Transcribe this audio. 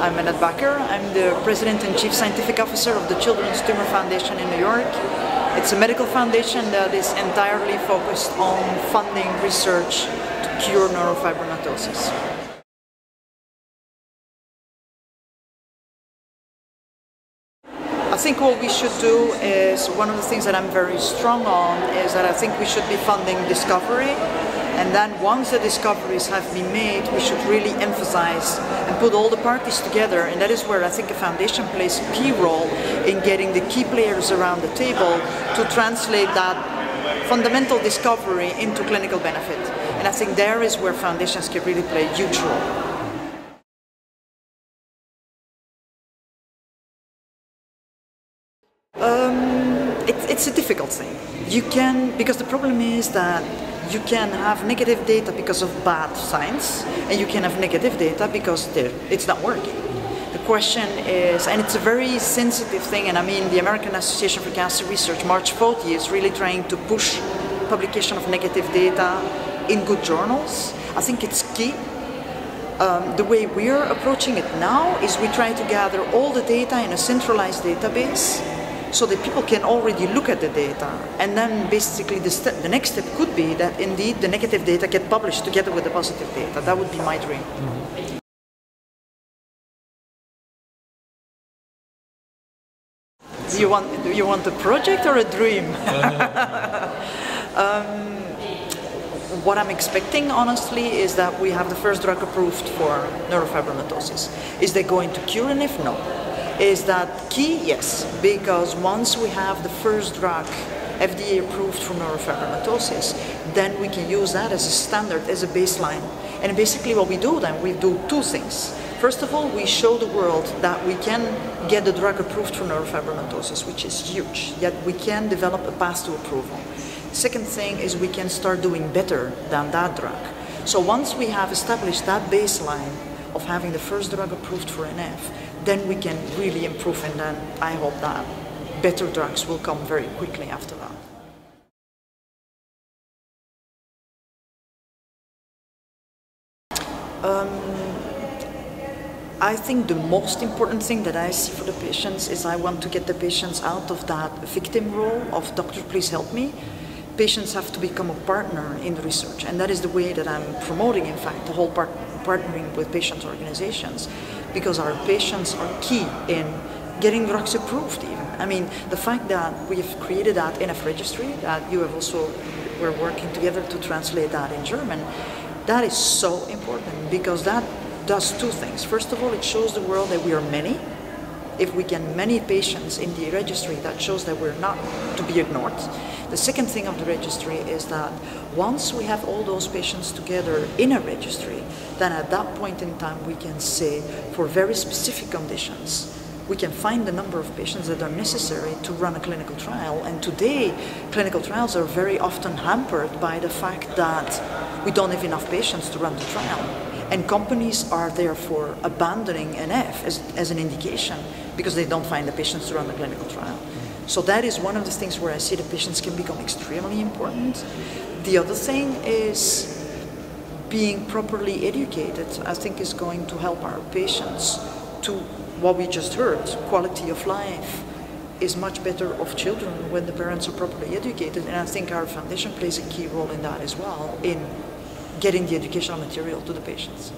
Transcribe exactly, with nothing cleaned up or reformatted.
I'm Annette Bakker. I'm the President and Chief Scientific Officer of the Children's Tumor Foundation in New York. It's a medical foundation that is entirely focused on funding research to cure neurofibromatosis. I think what we should do is, one of the things that I'm very strong on is that I think we should be funding discovery, and then once the discoveries have been made, we should really emphasize and put all the parties together, and that is where I think a foundation plays a key role in getting the key players around the table to translate that fundamental discovery into clinical benefit. And I think there is where foundations can really play a huge role. Um, it, it's a difficult thing. You can, because the problem is that you can have negative data because of bad science, and you can have negative data because it's not working. The question is, and it's a very sensitive thing, and I mean the American Association for Cancer Research, March fortieth, is really trying to push publication of negative data in good journals. I think it's key. Um, the way we're approaching it now is we try to gather all the data in a centralized database, so that people can already look at the data, and then basically the, step, the next step could be that indeed the negative data get published together with the positive data. That would be my dream. Mm-hmm. Do you want, do you want a project or a dream? um, What I'm expecting, honestly, is that we have the first drug approved for neurofibromatosis. Is that going to cure N F? No. Is that key? Yes, because once we have the first drug F D A approved for neurofibromatosis, then we can use that as a standard, as a baseline. And basically what we do then, we do two things. First of all, we show the world that we can get the drug approved for neurofibromatosis, which is huge, yet we can develop a path to approval. Second thing is we can start doing better than that drug. So once we have established that baseline of having the first drug approved for N F, then we can really improve, and then I hope that better drugs will come very quickly after that. Um, I think the most important thing that I see for the patients is I want to get the patients out of that victim role of doctor, please help me. Patients have to become a partner in the research, and that is the way that I'm promoting, in fact, the whole part partnering with patient organizations, because our patients are key in getting drugs approved even. I mean, the fact that we have created that N F registry, that you have also, we're working together to translate that in German, that is so important because that does two things. First of all, it shows the world that we are many. If we can many patients in the registry, that shows that we're not to be ignored. The second thing of the registry is that once we have all those patients together in a registry, then at that point in time we can say for very specific conditions, we can find the number of patients that are necessary to run a clinical trial. And today, clinical trials are very often hampered by the fact that we don't have enough patients to run the trial. And companies are therefore abandoning N F as, as an indication because they don't find the patients to run the clinical trial. So that is one of the things where I see the patients can become extremely important. The other thing is being properly educated, I think, is going to help our patients to what we just heard, quality of life is much better of children when the parents are properly educated. And I think our foundation plays a key role in that as well, in getting the educational material to the patients.